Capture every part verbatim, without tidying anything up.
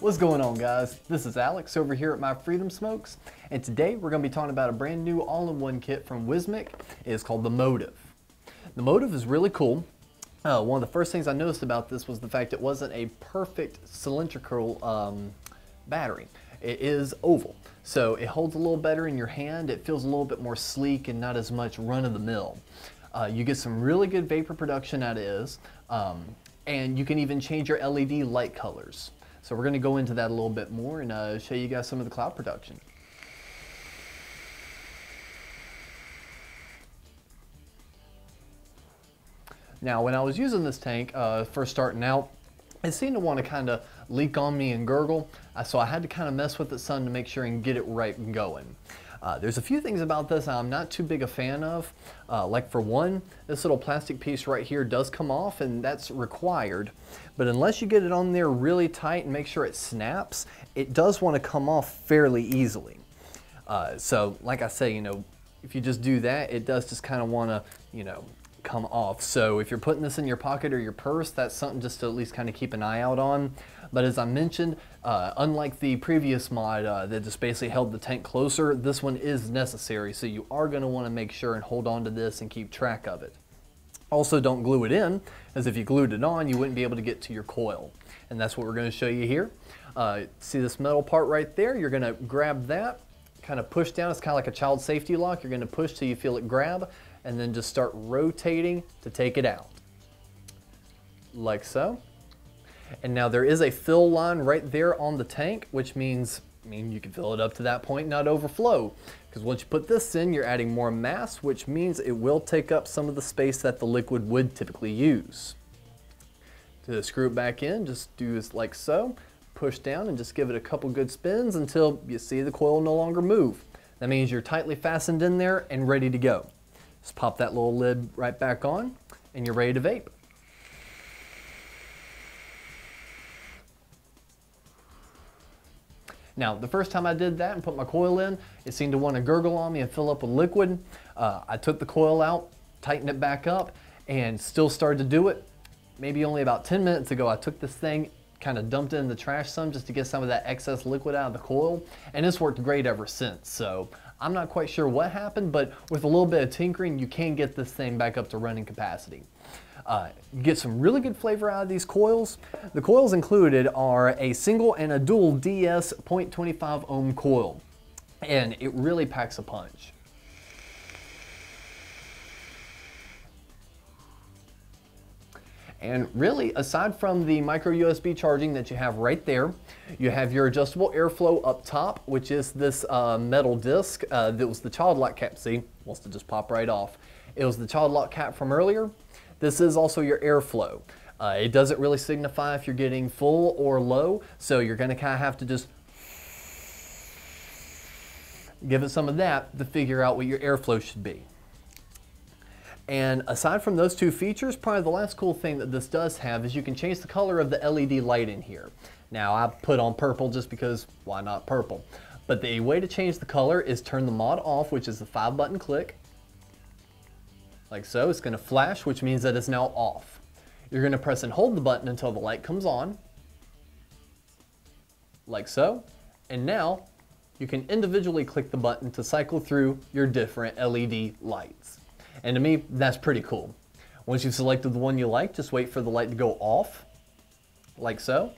What's going on, guys? This is Alex over here at My Freedom Smokes, and today we're going to be talking about a brand new all-in-one kit from Wismec. It's called the Motiv. The Motiv is really cool. Uh, one of the first things I noticed about this was the fact it wasn't a perfect cylindrical um, battery. It is oval, so it holds a little better in your hand. It feels a little bit more sleek and not as much run-of-the-mill. Uh, you get some really good vapor production out of this, um, and you can even change your L E D light colors. So we're going to go into that a little bit more and uh, show you guys some of the cloud production. Now, when I was using this tank, uh, first starting out, it seemed to want to kind of leak on me and gurgle, uh, so I had to kind of mess with it some to make sure and get it right and going. Uh, there's a few things about this I'm not too big a fan of. Uh, like for one, this little plastic piece right here does come off, and that's required. But unless you get it on there really tight and make sure it snaps, it does want to come off fairly easily. Uh, so like I say, you know, if you just do that, it does just kind of want to, you know, come off. So if you're putting this in your pocket or your purse, that's something just to at least kind of keep an eye out on. But as I mentioned, uh, unlike the previous mod uh, that just basically held the tank closer, this one is necessary. So you are going to want to make sure and hold on to this and keep track of it. Also, don't glue it in, as if you glued it on, you wouldn't be able to get to your coil. And that's what we're going to show you here. Uh, see this metal part right there? You're going to grab that, kind of push down. It's kind of like a child safety lock. You're going to push till you feel it grab, and then just start rotating to take it out, like so. And now there is a fill line right there on the tank, which means, I mean, you can fill it up to that point, not overflow. Because once you put this in, you're adding more mass, which means it will take up some of the space that the liquid would typically use. To screw it back in, just do this like so, push down and just give it a couple good spins until you see the coil no longer move. That means you're tightly fastened in there and ready to go. Just pop that little lid right back on and you're ready to vape. Now, the first time I did that and put my coil in, it seemed to want to gurgle on me and fill up with liquid. Uh, I took the coil out, tightened it back up, and still started to do it. Maybe only about ten minutes ago, I took this thing, kind of dumped it in the trash some just to get some of that excess liquid out of the coil, and it's worked great ever since. So I'm not quite sure what happened, but with a little bit of tinkering, you can get this thing back up to running capacity. Uh, you get some really good flavor out of these coils. The coils included are a single and a dual D S point two five ohm coil, and it really packs a punch. And really, aside from the micro U S B charging that you have right there, you have your adjustable airflow up top, which is this uh, metal disc uh, that was the child lock cap. See, wants to just pop right off. It was the child lock cap from earlier. This is also your airflow. Uh, it doesn't really signify if you're getting full or low, so you're going to kind of have to just give it some of that to figure out what your airflow should be. And aside from those two features, probably the last cool thing that this does have is you can change the color of the L E D light in here. Now, I put on purple just because why not purple? But the way to change the color is turn the mod off, which is the five button click. Like so, it's going to flash, which means that it's now off. You're going to press and hold the button until the light comes on. Like so. And now you can individually click the button to cycle through your different L E D lights. And to me, that's pretty cool. Once you've selected the one you like, just wait for the light to go off, like so.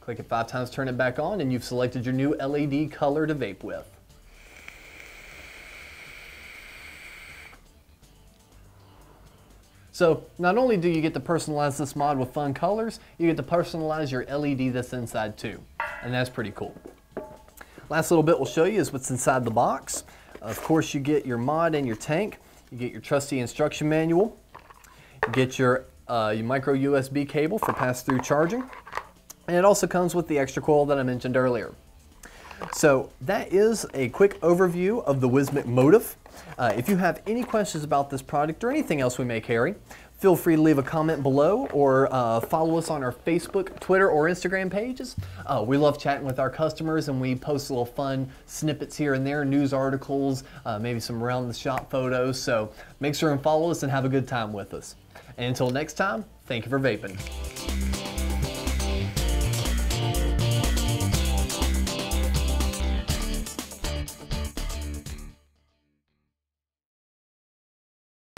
Click it five times, turn it back on, and you've selected your new L E D color to vape with. So not only do you get to personalize this mod with fun colors, you get to personalize your L E D that's inside too. And that's pretty cool. Last little bit we'll show you is what's inside the box. Of course, you get your mod and your tank. You get your trusty instruction manual, you get your, uh, your micro U S B cable for pass-through charging, and it also comes with the extra coil that I mentioned earlier. So that is a quick overview of the Wismec Motiv. Uh, if you have any questions about this product or anything else we may carry, feel free to leave a comment below or uh, follow us on our Facebook, Twitter, or Instagram pages. Uh, we love chatting with our customers, and we post little fun snippets here and there, news articles, uh, maybe some around the shop photos. So make sure and follow us and have a good time with us. And until next time, thank you for vaping.